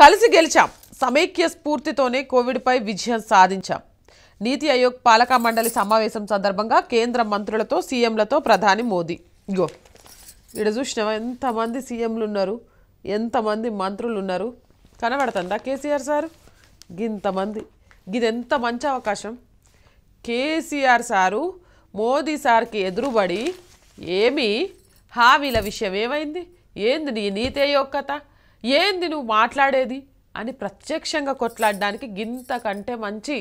కలిసి గెలిచాం సమైక్య స్ఫూర్తితోనే కోవిడ్ పై విజయం సాధించాం నీతి ఆయోగ్ పాలక మండలి సమావేశం సందర్భంగా కేంద్ర మంత్రులతో సీఎంలతో ప్రధాని మోదీ ఇగో ఇడ చూసినవా ఎంత మంది సీఎంలు ఉన్నారు ఎంత మంది మంత్రులు ఉన్నారు కనబడతందా కేసీఆర్ సార్ గింత మంది గిదెంత మంచి అవకాశం కేసీఆర్ సారు మోదీ సార్కి ఎదురుబడి ఏమి హామీల విషయం ఏమైంది ఏంది నీ నీతి ఆయోగ్ కథ ఏంది నువ్వు మాట్లాడేది అని ప్రత్యక్షంగా కొట్లాడడానికి గింతకంటే మంచి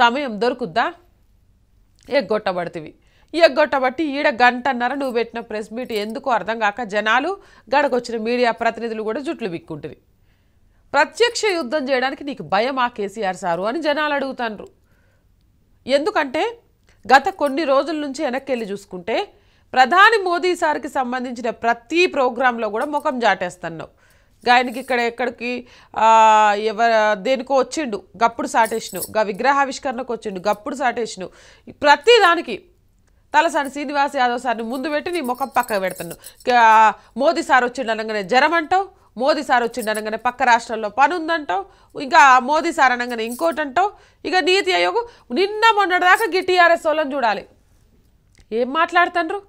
సమయం దొరుకుద్దా ఎగ్గొట్టబడితివి ఎగ్గొట్టబట్టి ఈడ గంటన్నర నువ్వు పెట్టిన ప్రెస్ మీట్ ఎందుకు అర్థం కాక జనాలు గడకొచ్చిన మీడియా ప్రతినిధులు కూడా జుట్లు బిక్కుంటుంది ప్రత్యక్ష యుద్ధం చేయడానికి నీకు భయం ఆ కేసీఆర్ సారు అని జనాలు అడుగుతారు ఎందుకంటే గత కొన్ని రోజుల నుంచి వెనక్కి వెళ్ళి చూసుకుంటే ప్రధాని మోదీ సార్కి సంబంధించిన ప్రతి ప్రోగ్రాంలో కూడా ముఖం జాటేస్తున్నావు ఆయనకి ఇక్కడ ఎక్కడికి దేనికో వచ్చిండు గప్పుడు సాటేసిను గా విగ్రహావిష్కరణకు వచ్చిండు గప్పుడు సాటేసిను ప్రతి దానికి తలసాని శ్రీనివాస్ యాదవ్ సార్ని ముందు పెట్టి నీ ముఖం పక్కకు పెడుతున్నావు మోదీ సార్ వచ్చిండు అనగానే జ్వరం అంటావు మోదీ సార్ వచ్చిండు అనగానే పక్క రాష్ట్రాల్లో పని ఉందంటావు ఇంకా మోదీ సార్ అనగానే ఇంకోటి అంటావు ఇక నీతి ఆయోగ్ నిన్న మొన్నటిదాకా గి టీఆర్ఎస్ వాళ్ళని చూడాలి ఏం మాట్లాడుతున్నారు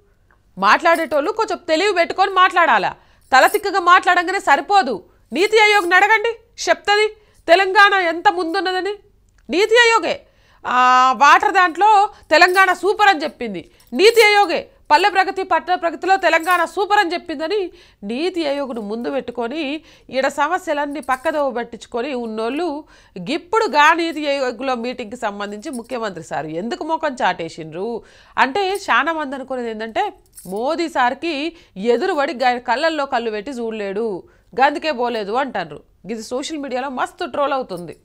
మాట్లాడేటోళ్ళు కొంచెం తెలివి పెట్టుకొని మాట్లాడాలా తలతిక్కగా మాట్లాడంగానే సరిపోదు నీతి ఆయోగ్ని అడగండి చెప్తుంది తెలంగాణ ఎంత ముందున్నదని నీతి ఆయోగే వాటర్ దాంట్లో తెలంగాణ సూపర్ అని చెప్పింది నీతి ఆయోగే పల్లె ప్రగతి పట్టణ ప్రగతిలో తెలంగాణ సూపర్ అని చెప్పిందని నీతి ఆయోగ్ను ముందు పెట్టుకొని ఈడ సమస్యలన్నీ పక్కదో పట్టించుకొని ఉన్నోళ్ళు ఇప్పుడు గా నీతి ఆయోగ్లో మీటింగ్కి సంబంధించి ముఖ్యమంత్రి సార్ ఎందుకు మోకం చాటేసిండ్రు అంటే చాలా మంది అనుకునేది ఏంటంటే మోదీ సార్కి ఎదురుబడి కళ్ళల్లో కళ్ళు పెట్టి చూడలేడు అందుకే పోలేదు అంటారు ఇది సోషల్ మీడియాలో మస్తు ట్రోల్ అవుతుంది.